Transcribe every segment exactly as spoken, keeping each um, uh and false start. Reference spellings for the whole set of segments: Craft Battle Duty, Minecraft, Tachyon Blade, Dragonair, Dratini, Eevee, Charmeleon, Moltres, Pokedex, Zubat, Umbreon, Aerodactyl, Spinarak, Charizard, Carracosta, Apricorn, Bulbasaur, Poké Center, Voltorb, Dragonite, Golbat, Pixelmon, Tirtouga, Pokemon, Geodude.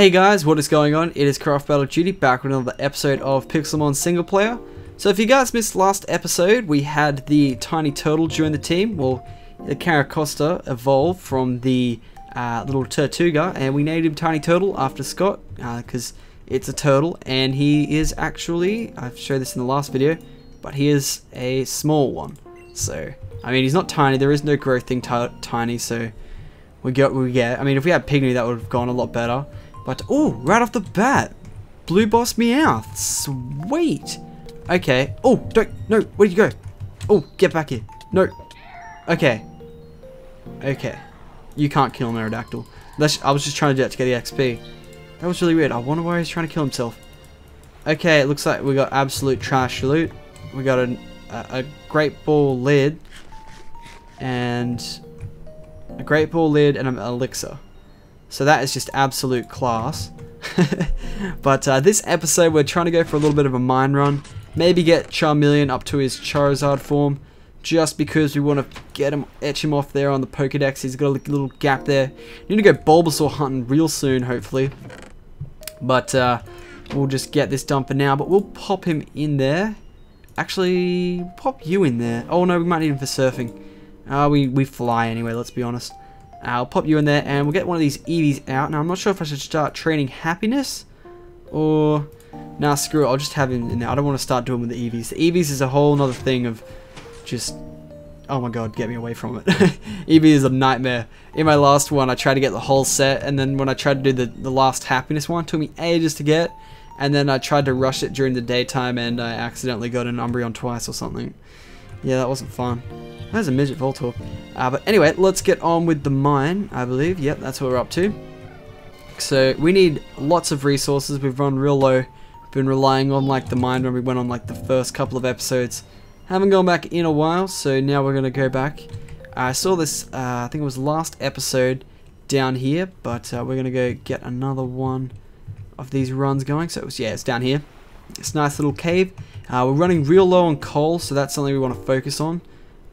Hey guys, what is going on? It is Craft Battle Duty back with another episode of Pixelmon single player. So if you guys missed last episode, we had the tiny turtle join the team. Well, the Carracosta evolved from the uh, little Tirtouga, and we named him Tiny Turtle after Scott because uh, it's a turtle, and he is actually, I've showed this in the last video, but he is a small one. So I mean, he's not tiny. There is no growth thing tiny. So we got we get. I mean, if we had Pygmy, that would have gone a lot better. But, oh, right off the bat, Blue Boss Meowth, sweet. Okay, oh, don't, no, where'd you go? Oh, get back here, no, okay, okay, you can't kill an Aerodactyl. That's, I was just trying to do that to get the X P. That was really weird. I wonder why he's trying to kill himself. Okay, it looks like we got absolute trash loot. We got a, a, a Great Ball Lid, and a Great Ball Lid and an Elixir. So that is just absolute class. But uh, this episode we're trying to go for a little bit of a mine run. Maybe get Charmeleon up to his Charizard form. Just because we want to get him, etch him off there on the Pokedex. He's got a little gap there. Need to go Bulbasaur hunting real soon, hopefully. But uh, we'll just get this dumper now. But we'll pop him in there. Actually, pop you in there. Oh no, we might need him for surfing. Uh, we, we fly anyway, let's be honest. I'll pop you in there and we'll get one of these Eevees out. Now, I'm not sure if I should start training Happiness or... Nah, screw it. I'll just have him in there. I don't want to start doing with the Eevees. The Eevees is a whole nother thing of just... Oh my god, get me away from it. Eevee is a nightmare. In my last one, I tried to get the whole set, and then when I tried to do the, the last Happiness one, it took me ages to get. And then I tried to rush it during the daytime and I accidentally got an Umbreon twice or something. Yeah, that wasn't fun. There's a midget Voltorb. Uh, but anyway, let's get on with the mine, I believe. Yep, that's what we're up to. So we need lots of resources. We've run real low. We've been relying on like the mine when we went on like the first couple of episodes. Haven't gone back in a while, so now we're going to go back. I saw this, uh, I think it was last episode down here, but uh, we're going to go get another one of these runs going. So it was, yeah, it's down here. It's a nice little cave. Uh, we're running real low on coal, so that's something we want to focus on.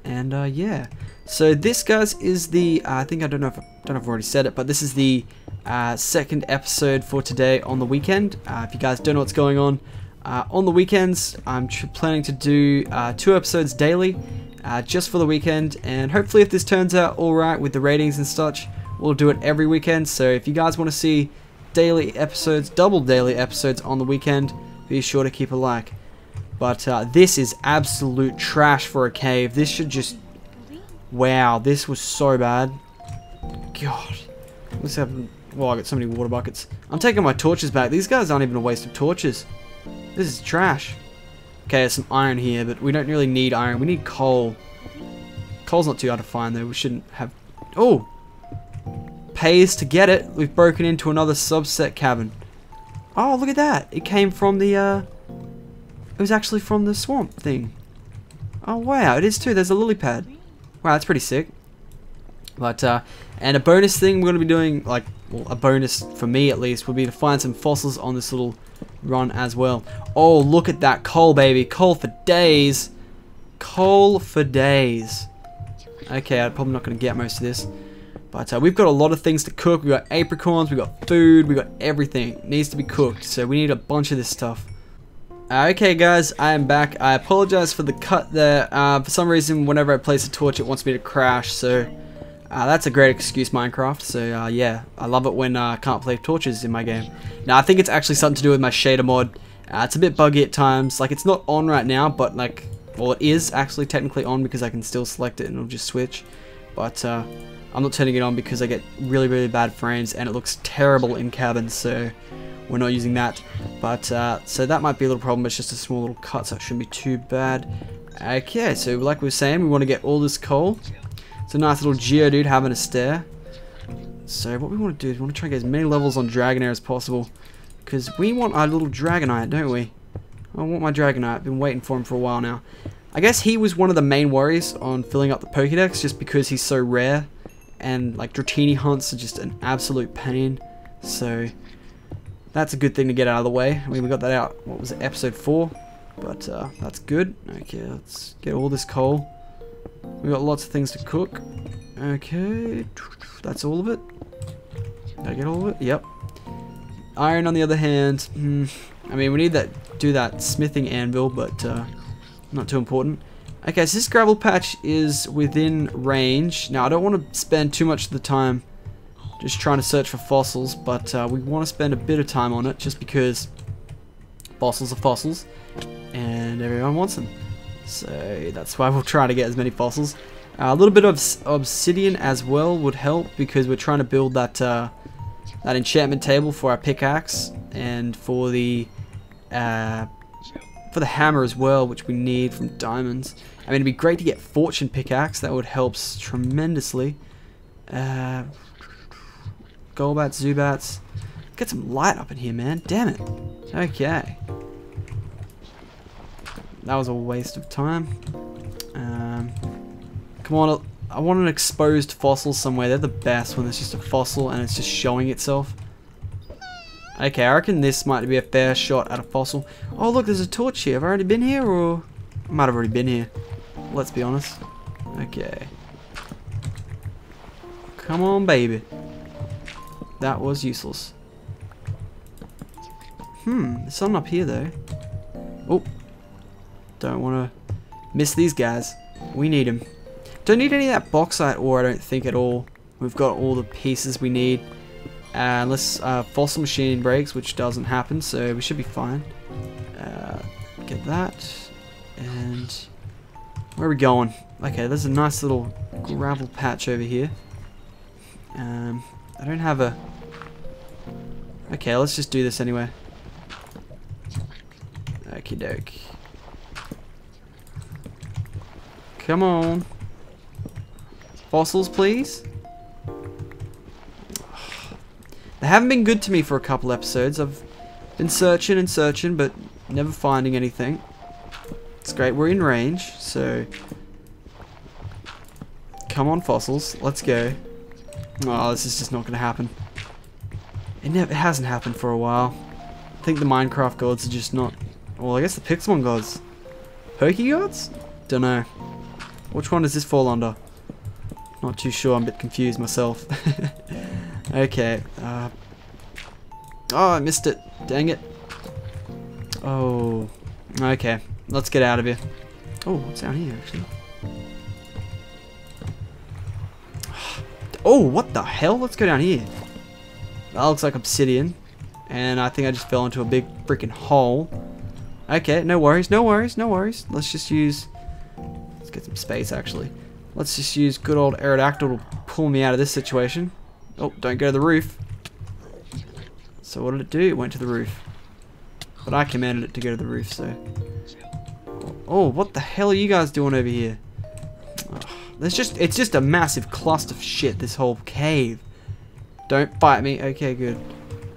And uh, yeah, so this, guys, is the uh, I think I don't know if I don't know if I've already said it, but this is the uh, second episode for today on the weekend. Uh, if you guys don't know what's going on uh, on the weekends, I'm planning to do uh, two episodes daily, uh, just for the weekend. And hopefully, if this turns out all right with the ratings and such, we'll do it every weekend. So if you guys want to see daily episodes, double daily episodes on the weekend, be sure to keep a like. But uh, this is absolute trash for a cave. This should just... Wow, this was so bad. God. Let's have... Well, I got so many water buckets. I'm taking my torches back. These guys aren't even a waste of torches. This is trash. Okay, there's some iron here, but we don't really need iron. We need coal. Coal's not too hard to find, though. We shouldn't have... Oh! Pays to get it. We've broken into another subset cabin. Oh, look at that. It came from the... Uh... It was actually from the swamp thing. Oh wow, it is too. There's a lily pad. Wow, that's pretty sick. But uh, and a bonus thing we're gonna be doing, like, well, a bonus for me at least, would be to find some fossils on this little run as well. Oh, look at that coal, baby! Coal for days. Coal for days. Okay, I'm probably not gonna get most of this, but uh, we've got a lot of things to cook. We got apricorns, we got food, we got everything. It needs to be cooked, so we need a bunch of this stuff. Uh, okay guys, I am back. I apologize for the cut there. Uh, for some reason, whenever I place a torch, it wants me to crash, so uh, that's a great excuse, Minecraft. So uh, yeah, I love it when uh, I can't play torches in my game. Now I think it's actually something to do with my shader mod. Uh, it's a bit buggy at times. Like, it's not on right now, but like, well, it is actually technically on because I can still select it and it'll just switch. But uh, I'm not turning it on because I get really, really bad frames and it looks terrible in cabins, so we're not using that. But uh, so that might be a little problem. It's just a small little cut, so it shouldn't be too bad. Okay, so like we were saying, we want to get all this coal. It's a nice little Geodude having a stare. So what we want to do is we want to try and get as many levels on Dragonair as possible, because we want our little Dragonite, don't we? I want my Dragonite. I've been waiting for him for a while now. I guess he was one of the main worries on filling up the Pokedex, just because he's so rare, and like Dratini hunts are just an absolute pain. So that's a good thing to get out of the way. I mean, we got that out, what was it, episode four? But uh, that's good. Okay, let's get all this coal. We've got lots of things to cook. Okay, that's all of it. Did I get all of it? Yep. Iron, on the other hand, mm, I mean, we need that do that smithing anvil, but uh, not too important. Okay, so this gravel patch is within range. Now, I don't want to spend too much of the time just trying to search for fossils, but uh, we want to spend a bit of time on it just because fossils are fossils and everyone wants them. So that's why we'll try to get as many fossils. Uh, a little bit of obsidian as well would help because we're trying to build that uh, that enchantment table for our pickaxe and for the uh, for the hammer as well, which we need from diamonds. I mean, it'd be great to get fortune pickaxe. That would help tremendously. Uh, Golbat, Zubats. Get some light up in here, man. Damn it. Okay. That was a waste of time. Um, come on. I want an exposed fossil somewhere. They're the best when it's just a fossil and it's just showing itself. Okay, I reckon this might be a fair shot at a fossil. Oh, look, there's a torch here. Have I already been here, or... I might have already been here. Let's be honest. Okay. Come on, baby. That was useless. Hmm, there's something up here, though. Oh. Don't want to miss these guys. We need them. Don't need any of that bauxite ore, I don't think, at all. We've got all the pieces we need. Uh, unless uh, fossil machine breaks, which doesn't happen, so we should be fine. Uh, get that. And where are we going? Okay, there's a nice little gravel patch over here. Um, I don't have a... Okay, let's just do this anyway. Okie doke. Come on. Fossils, please. They haven't been good to me for a couple episodes. I've been searching and searching, but never finding anything. It's great. We're in range, so... Come on, fossils. Let's go. Oh, this is just not going to happen. It, never, it hasn't happened for a while. I think the Minecraft gods are just not... Well, I guess the Pixelmon gods. Poké gods? Don't know. Which one does this fall under? Not too sure. I'm a bit confused myself. Okay. Uh, oh, I missed it. Dang it. Oh. Okay. Let's get out of here. Oh, what's down here, actually? Oh, what the hell? Let's go down here. That looks like obsidian. And I think I just fell into a big freaking hole. Okay, no worries, no worries, no worries. Let's just use... Let's get some space, actually. Let's just use good old Aerodactyl to pull me out of this situation. Oh, don't go to the roof. So what did it do? It went to the roof. But I commanded it to go to the roof, so... Oh, what the hell are you guys doing over here? Oh, there's just, it's just a massive cluster of shit, this whole cave. Don't fight me. Okay, good.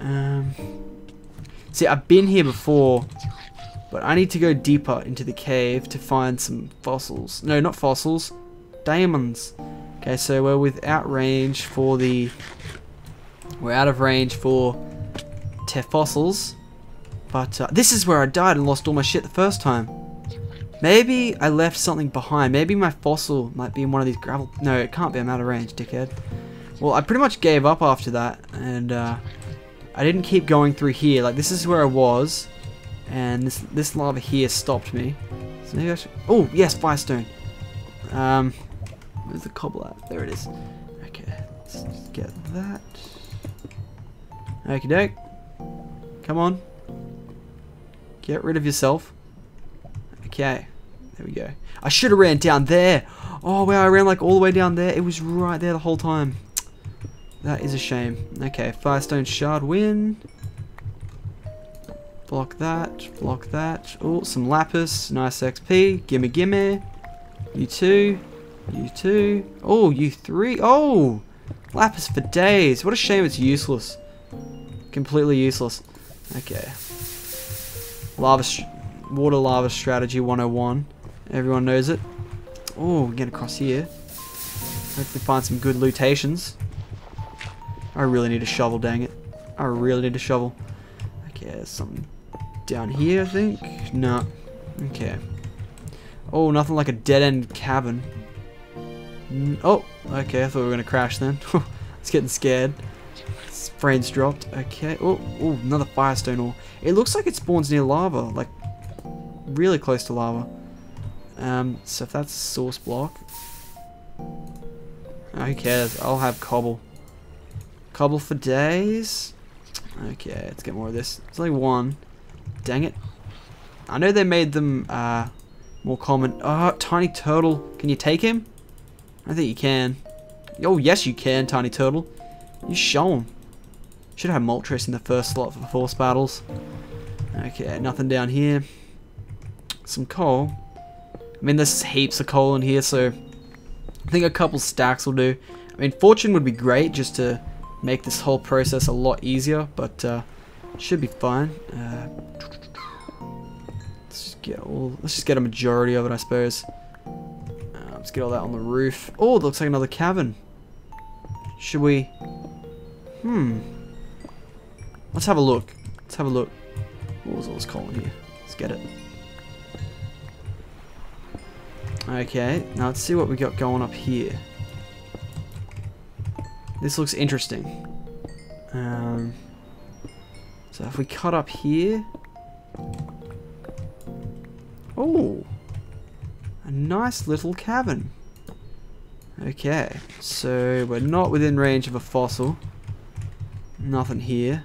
Um, see, I've been here before, but I need to go deeper into the cave to find some fossils. No, not fossils. Diamonds. Okay, so we're without range for the... We're out of range for te fossils. But uh, this is where I died and lost all my shit the first time. Maybe I left something behind. Maybe my fossil might be in one of these gravel... No, it can't be. I'm out of range, dickhead. Well, I pretty much gave up after that. And uh, I didn't keep going through here. Like, this is where I was. And this this lava here stopped me. So maybe I should... Oh, yes, firestone. Um... Where's the cobble at? There it is. Okay, let's get that. Okie doke. Come on. Get rid of yourself. Okay, there we go. I should have ran down there. Oh, wow, I ran like all the way down there. It was right there the whole time. That is a shame. Okay, Firestone Shard win. Block that, block that. Oh, some Lapis. Nice X P. Gimme, gimme. You too. You two. Oh, you three. Oh! Lapis for days. What a shame it's useless. Completely useless. Okay. Lava water lava strategy one oh one. Everyone knows it. Oh, get across here. Hopefully find some good lootations. I really need a shovel, dang it. I really need a shovel. Okay, there's something down here, I think. No. Okay. Oh, nothing like a dead-end cabin. Oh, okay, I thought we were going to crash then. I was getting scared. It's frames dropped. Okay. Oh, oh, another Firestone ore. It looks like it spawns near lava, like really close to lava. Um, so if that's a source block, who cares? I'll have cobble. Cobble for days. Okay, let's get more of this. There's only one. Dang it. I know they made them uh, more common. Oh, Tiny Turtle. Can you take him? I think you can. Oh, yes you can, Tiny Turtle. You show him. Should have Moltres in the first slot for force battles. Okay, nothing down here. Some coal. I mean, there's heaps of coal in here, so I think a couple stacks will do. I mean, fortune would be great just to make this whole process a lot easier, but uh, should be fine. Uh, let's just get all. Let's just get a majority of it, I suppose. Uh, let's get all that on the roof. Oh, it looks like another cavern. Should we? Hmm. Let's have a look. Let's have a look. What was all this coal in here? Let's get it. Okay, now let's see what we got going up here. This looks interesting. Um, so if we cut up here... Oh! A nice little cavern. Okay, so we're not within range of a fossil. Nothing here.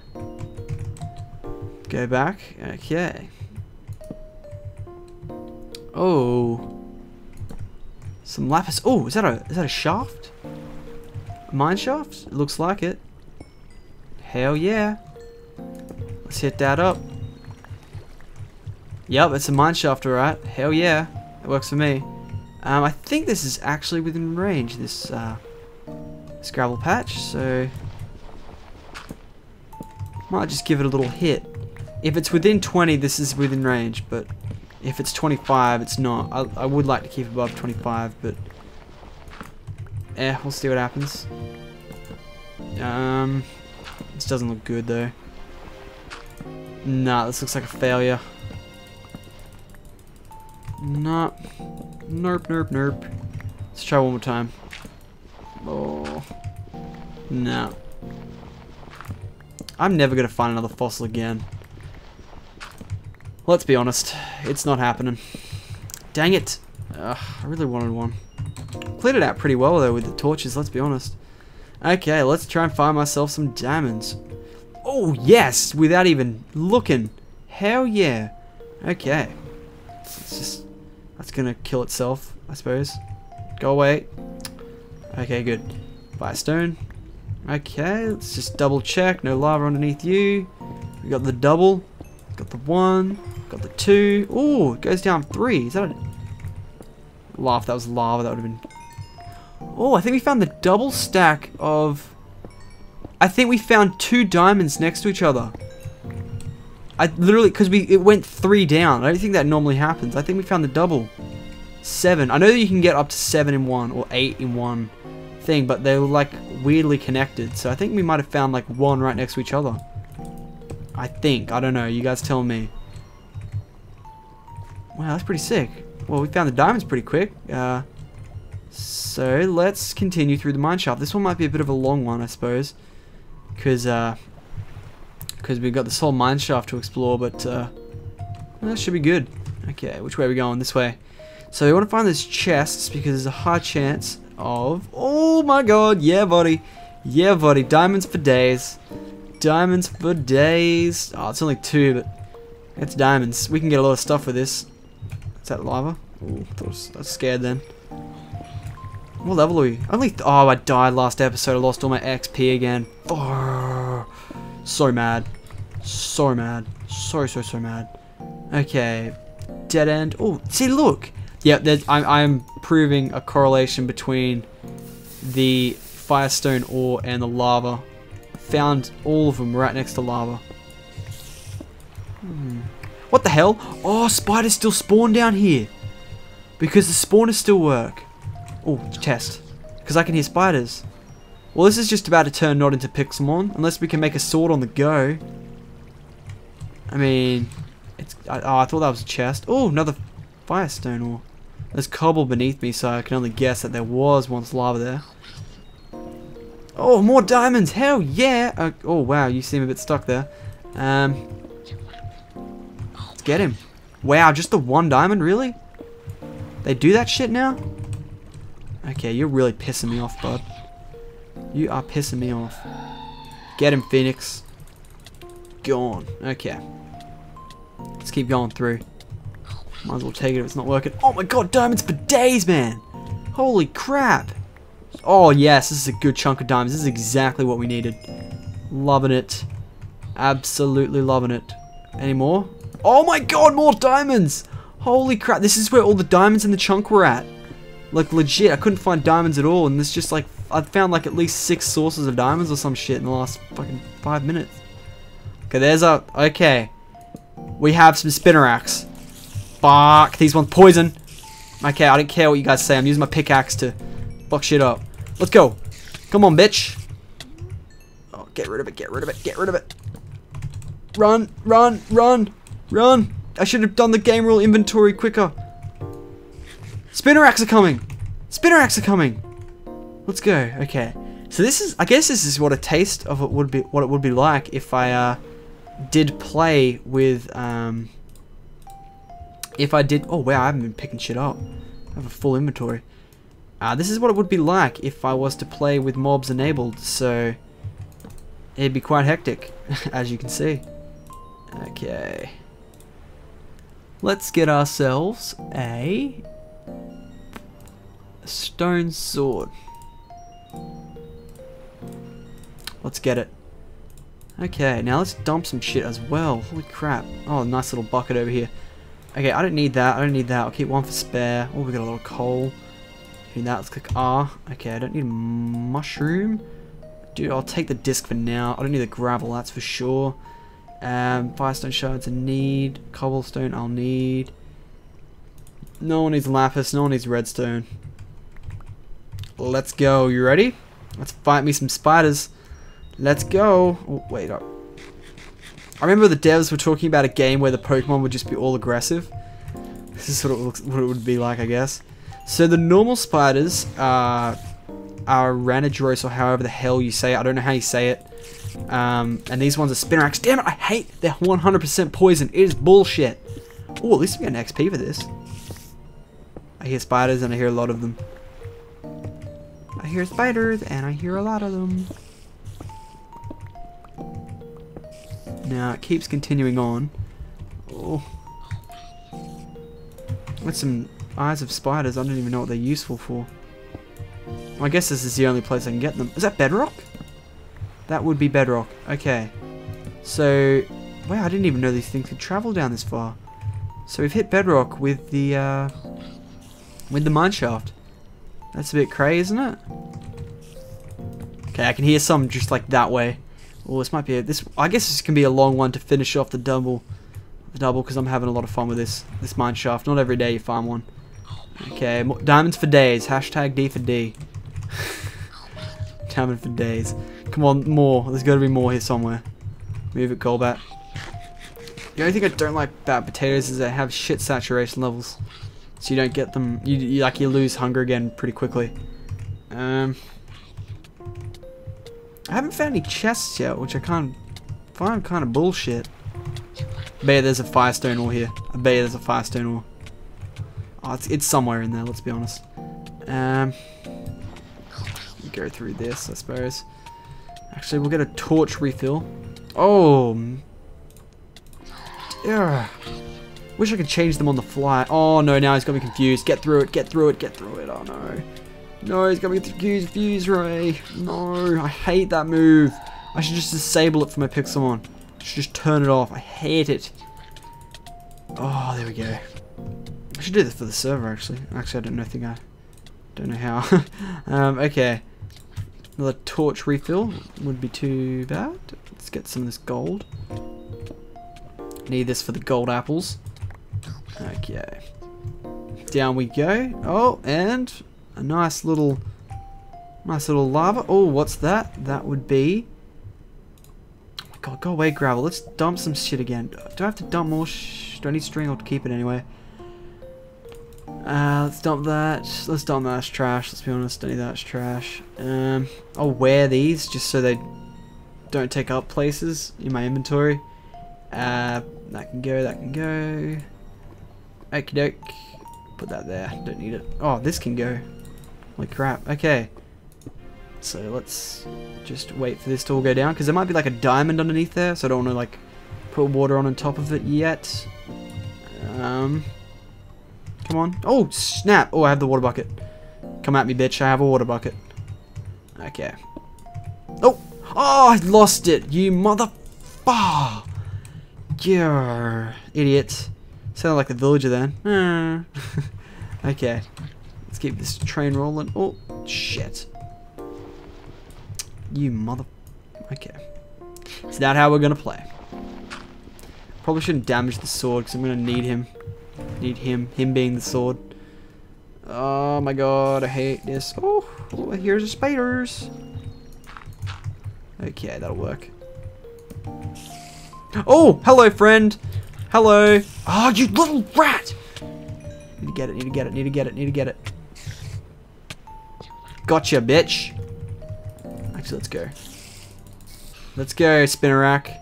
Go back. Okay. Oh... Some lapis. Oh, is that a is that a shaft? A mine shaft? It looks like it. Hell yeah! Let's hit that up. Yep, it's a mine shaft, alright. Hell yeah, it works for me. Um, I think this is actually within range. This uh, this gravel patch. So might just give it a little hit. If it's within twenty, this is within range, but. If it's twenty-five, it's not. I, I would like to keep above twenty-five, but... Eh, we'll see what happens. Um, this doesn't look good, though. Nah, this looks like a failure. Nah. Nope, nope, nope. Let's try one more time. Oh. Nah. I'm never going to find another fossil again. Let's be honest, it's not happening. Dang it. Ugh, I really wanted one. Cleared it out pretty well though with the torches, let's be honest. Okay, let's try and find myself some diamonds. Oh yes, without even looking. Hell yeah. Okay. It's just, that's gonna kill itself, I suppose. Go away. Okay, good. Buy a stone. Okay, let's just double check. No lava underneath you. We got the double. Got the one. Got the two. Ooh, it goes down three. Is that a... Laugh, that was lava. That would have been... Oh, I think we found the double stack of... I think we found two diamonds next to each other. I literally... Because we it went three down. I don't think that normally happens. I think we found the double. Seven. I know that you can get up to seven in one or eight in one thing, but they were like weirdly connected. So I think we might have found like one right next to each other. I think. I don't know. You guys tell me. Wow, that's pretty sick. Well, we found the diamonds pretty quick. Uh, so, let's continue through the mine shaft. This one might be a bit of a long one, I suppose. Because uh, because we've got this whole mine shaft to explore, but uh, that should be good. Okay, which way are we going? This way. So, we want to find those chests because there's a high chance of... Oh my god, yeah, buddy. Yeah, buddy. Diamonds for days. Diamonds for days. Oh, it's only two, but it's diamonds. We can get a lot of stuff with this. Is that lava? Ooh, I was, I was scared then. What level are we? Only th oh, I died last episode. I lost all my X P again. Oh, so mad. So mad. So, so, so mad. Okay. Dead end. Oh, see, look. Yeah, I'm, I'm proving a correlation between the Firestone ore and the lava. Found all of them right next to lava. Hmm. What the hell? Oh, spiders still spawn down here. Because the spawners still work. Oh, chest. Because I can hear spiders. Well, this is just about to turn not into Pixelmon. Unless we can make a sword on the go. I mean... it's. I, oh, I thought that was a chest. Oh, another Firestone ore. There's cobble beneath me, so I can only guess that there was once lava there. Oh, more diamonds! Hell yeah! Uh, oh, wow, you seem a bit stuck there. Um, let's get him. Wow, just the one diamond? Really? They do that shit now? Okay, you're really pissing me off, bud. You are pissing me off. Get him, Phoenix. Gone. Okay. Let's keep going through. Might as well take it if it's not working. Oh my god, diamonds for days, man! Holy crap! Oh yes, this is a good chunk of diamonds. This is exactly what we needed. Loving it. Absolutely loving it. Any more? Oh my god, more diamonds! Holy crap, this is where all the diamonds in the chunk were at. Like, legit, I couldn't find diamonds at all, and this just like, I found like at least six sources of diamonds or some shit in the last fucking five minutes. Okay, there's a, okay. We have some Spinaraks. Fuck, these ones poison. Okay, I don't care what you guys say. I'm using my pickaxe to fuck shit up. Let's go. Come on, bitch. Oh, get rid of it, get rid of it, get rid of it. Run, run, run, run. I should have done the game rule inventory quicker. Spinaraks are coming. Spinaraks are coming. Let's go. Okay. So this is, I guess this is what a taste of it would be, what it would be like if I uh, did play with, um, if I did, oh wow, I haven't been picking shit up. I have a full inventory. Uh, this is what it would be like if I was to play with mobs enabled, so it'd be quite hectic, as you can see. Okay. Let's get ourselves a stone sword. Let's get it. Okay, now let's dump some shit as well. Holy crap. Oh, nice little bucket over here. Okay, I don't need that. I don't need that. I'll keep one for spare. Oh, we got a little coal. Need that. Let's click R. Okay, I don't need a mushroom. Dude, I'll take the disc for now. I don't need the gravel, that's for sure. Um, firestone shards I need. Cobblestone I'll need. No one needs lapis. No one needs redstone. Let's go. You ready? Let's fight me some spiders. Let's go. Oh, wait up. I remember the devs were talking about a game where the Pokemon would just be all aggressive. This is sort of what it, what it would be like, I guess. So the normal spiders are, are Ranidros, or however the hell you say it. I don't know how you say it. Um, and these ones are Spinaraks. Damn it, I hate they're one hundred percent poison. It is bullshit. Oh, at least we get an X P for this. I hear spiders and I hear a lot of them. I hear spiders and I hear a lot of them. Now it keeps continuing on. Oh, with some eyes of spiders, I don't even know what they're useful for. Well, I guess this is the only place I can get them. Is that bedrock? That would be bedrock. Okay. So, wow, I didn't even know these things could travel down this far. So we've hit bedrock with the uh, with the mineshaft. That's a bit cray, isn't it? Okay, I can hear some just like that way. Oh, this might be a, this. I guess this can be a long one to finish off the double, the double, because I'm having a lot of fun with this this mineshaft. Not every day you farm one. Okay, more, diamonds for days. Hashtag D for D. Diamond for days. Come on, more. There's got to be more here somewhere. Move it, Golbat. The only thing I don't like about potatoes is they have shit saturation levels, so you don't get them. You, you like you lose hunger again pretty quickly. Um. I haven't found any chests yet, which I can't find kind of bullshit. I bet there's a firestone ore here. I bet there's a firestone ore. Oh, it's, it's somewhere in there, let's be honest. Um, go through this, I suppose. Actually, we'll get a torch refill. Oh. Yeah. Wish I could change them on the fly. Oh, no, now he's got me confused. Get through it, get through it, get through it. Oh, no. No, he's got me confused, fuse ray. No, I hate that move. I should just disable it for my Pixelmon. I should just turn it off. I hate it. Oh, there we go. I should do this for the server, actually. Actually, I don't know. Think I don't know how. um, okay, another torch refill would be too bad. Let's get some of this gold. Need this for the gold apples. Okay, down we go. Oh, and. A nice little, nice little lava. Oh, what's that? That would be. Oh my god, go away, gravel. Let's dump some shit again. Do I have to dump more? Sh do I need string or to keep it anyway? Uh, let's dump that. Let's dump that as trash. Let's be honest, any of that's trash. Um, I'll wear these just so they don't take up places in my inventory. Uh, that can go, that can go. Okie doke. Put that there. Don't need it. Oh, this can go. Holy crap. Okay. So let's just wait for this to all go down, because there might be like a diamond underneath there, so I don't want to like put water on on top of it yet. Um... Come on. Oh, snap. Oh, I have the water bucket. Come at me, bitch. I have a water bucket. Okay. Oh. Oh, I lost it. You mother... Oh. Yeah. Idiot. Sounded like the villager then. Okay. Let's keep this train rolling. Oh, shit. You mother... Okay. It's not how we're going to play. Probably shouldn't damage the sword because I'm going to need him. Need him, him being the sword. Oh my god, I hate this. Oh, oh, here's the spiders. Okay, that'll work. Oh, hello, friend. Hello. Oh, you little rat. Need to get it, need to get it, need to get it, need to get it. Gotcha, bitch. Actually, let's go. Let's go, Spinarak.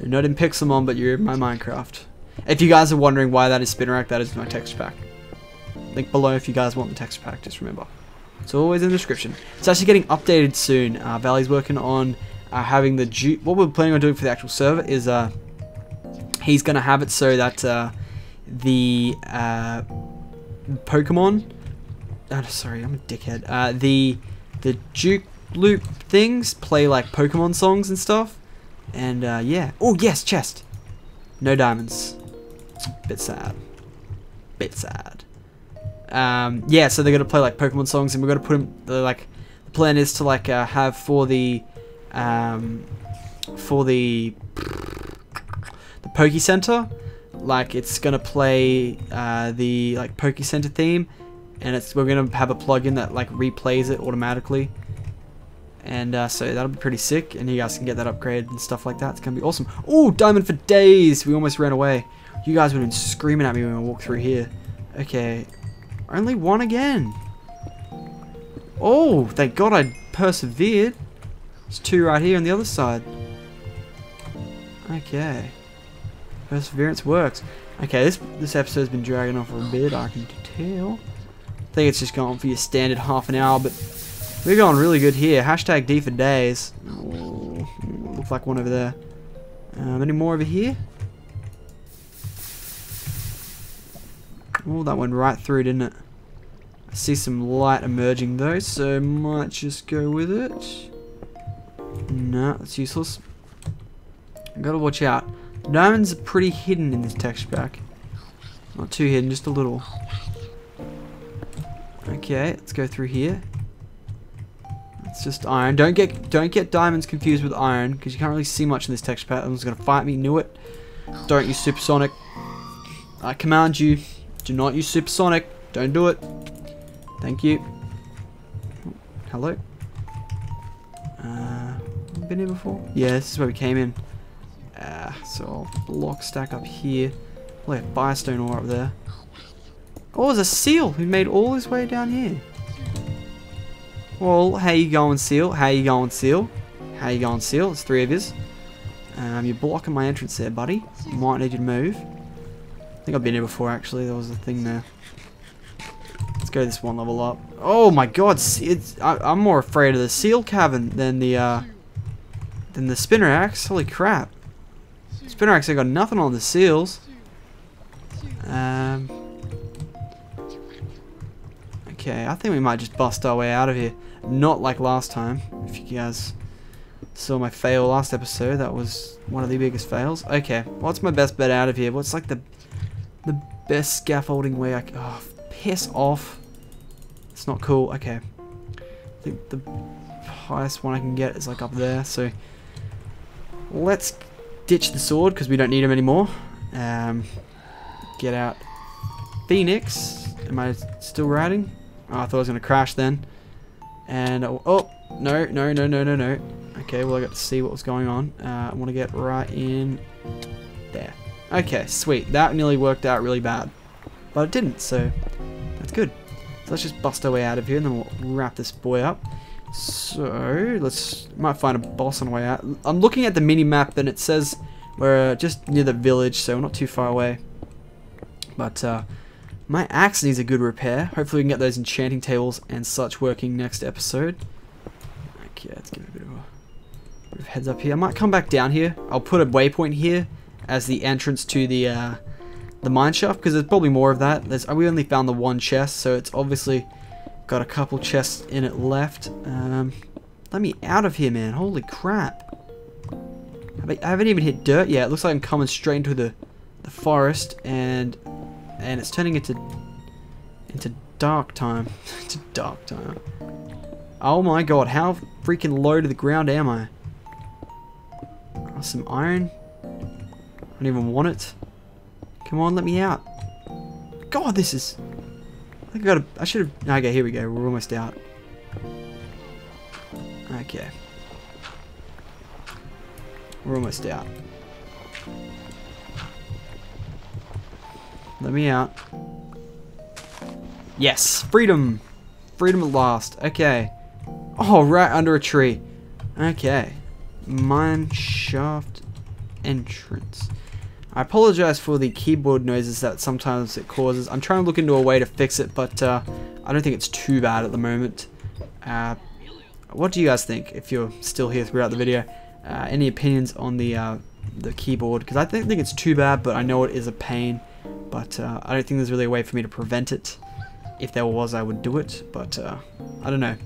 You're not in Pixelmon, but you're in my Minecraft. If you guys are wondering why that is Spinarak, that is my texture pack. Link below if you guys want the texture pack, just remember. It's always in the description. It's actually getting updated soon. Uh, Valley's working on uh, having the... Ju what we're planning on doing for the actual server is... Uh, he's going to have it so that uh, the uh, Pokemon... Oh, sorry, I'm a dickhead. Uh, the the Juke Loop things play like Pokemon songs and stuff. And uh, yeah. Oh, yes, chest. No diamonds. Bit sad. Bit sad. Um, yeah, so they're going to play, like, Pokemon songs, and we're going to put them, uh, like, the plan is to, like, uh, have for the, um, for the, the Poké Center, like, it's going to play, uh, the, like, Poké Center theme, and it's, we're going to have a plugin that, like, replays it automatically, and, uh, so that'll be pretty sick, and you guys can get that upgraded and stuff like that. It's going to be awesome. Ooh, diamond for days! We almost ran away. You guys would have been screaming at me when I walked through here. Okay. Only one again. Oh, thank God I persevered. There's two right here on the other side. Okay. Perseverance works. Okay, this this episode's been dragging on for a bit, I can tell. I think it's just going for your standard half an hour, but we're going really good here. Hashtag D for days. Oh, looks like one over there. Um, any more over here? Oh, that went right through, didn't it? I see some light emerging though, so might just go with it. No, nah, it's useless. I've got to watch out. Diamonds are pretty hidden in this texture pack. Not too hidden, just a little. Okay, let's go through here. It's just iron. Don't get don't get diamonds confused with iron, because you can't really see much in this texture pack. Everyone's gonna fight me. Knew it. Don't use supersonic. I command you. Do not use supersonic. Don't do it. Thank you. Hello. Uh, been here before? Yeah, this is where we came in. Uh, so I'll block stack up here. Like a firestone ore up there. Oh, there's a seal who made all his way down here. Well, how you going, seal? How you going, seal? How you going, seal? It's three of yous. Um, you're blocking my entrance there, buddy. Might need you to move. I think I've been here before, actually. There was a thing there. Let's go this one level up. Oh my god, it's, I, I'm more afraid of the seal cavern than the uh, than the Spinarak. Holy crap! Spinarak, I got nothing on the seals. Um. Okay, I think we might just bust our way out of here. Not like last time. If you guys saw my fail last episode, that was one of the biggest fails. Okay, what's my best bet out of here? What's like the The best scaffolding way I can... Oh, piss off. It's not cool. Okay. I think the highest one I can get is like up there. So let's ditch the sword because we don't need him anymore. Um, get out. Phoenix. Am I still riding? Oh, I thought I was going to crash then. And... Oh, no, no, no, no, no, no. Okay, well I got to see what was going on. Uh, I want to get right in there. Okay, sweet. That nearly worked out really bad. but it didn't, so that's good. So let's just bust our way out of here, and then we'll wrap this boy up. So let's might find a boss on the way out. I'm looking at the mini map, and it says we're just near the village, so we're not too far away. But uh, my axe needs a good repair. Hopefully, we can get those enchanting tables and such working next episode. Okay, let's give it a bit of a, a bit of heads up here. I might come back down here. I'll put a waypoint here as the entrance to the uh, the mine shaft, because there's probably more of that. There's we only found the one chest, so it's obviously got a couple chests in it left. Um, let me out of here, man. Holy crap. I haven't even hit dirt yet. It looks like I'm coming straight into the, the forest, and and it's turning into into dark time. It's dark time. Oh my god, how freaking low to the ground am I? Oh, some iron. I don't even want it. Come on, let me out. God, this is... I think I got a, I should have... Okay, here we go. We're almost out. Okay. We're almost out. Let me out. Yes! Freedom! Freedom at last. Okay. Oh, right under a tree. Okay. Mine shaft entrance. I apologize for the keyboard noises that sometimes it causes. I'm trying to look into a way to fix it, but uh, I don't think it's too bad at the moment. Uh, what do you guys think, if you're still here throughout the video? Uh, any opinions on the uh, the keyboard? Because I don't think it's too bad, but I know it is a pain. But uh, I don't think there's really a way for me to prevent it. If there was, I would do it, but uh, I don't know.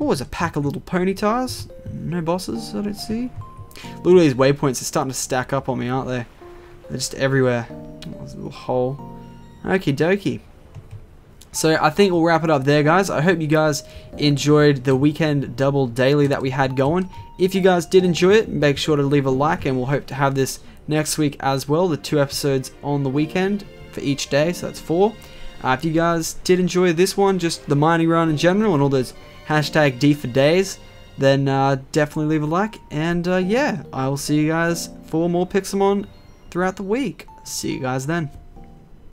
Oh, there's a pack of little pony tires. No bosses, I don't see. Look at these waypoints, they're starting to stack up on me, aren't they? They're just everywhere. Oh, there's a little hole. Okie dokie. So I think we'll wrap it up there, guys. I hope you guys enjoyed the weekend double daily that we had going. If you guys did enjoy it, make sure to leave a like, and we'll hope to have this next week as well. The two episodes on the weekend for each day, so that's four. Uh, if you guys did enjoy this one, just the mining run in general and all those hashtag D for days, then uh, definitely leave a like. And uh, yeah, I will see you guys for more Pixelmon throughout the week. See you guys then.